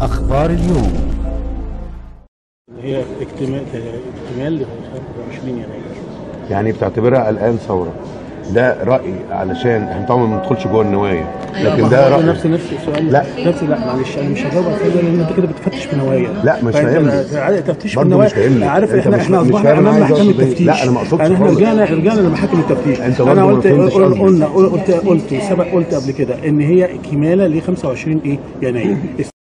أخبار اليوم. هي اكتمال ل 25 يناير. يعني بتعتبرها الآن ثورة؟ ده رأيي، علشان احنا طبعا ما بندخلش جوه النوايا، لكن ده رأيي. نفس السؤال. لا معلش انا مش هجاوبك كده، لان انت كده بتفتش في نوايا. لا مش هيملي تفتيش في النوايا. عارف احنا اصبحنا امام محكمة التفتيش. لا انا ما اقصدش يعني خالص، احنا رجعنا لمحاكم التفتيش. انا قلت قبل كده ان هي كمالة ل 25 يناير.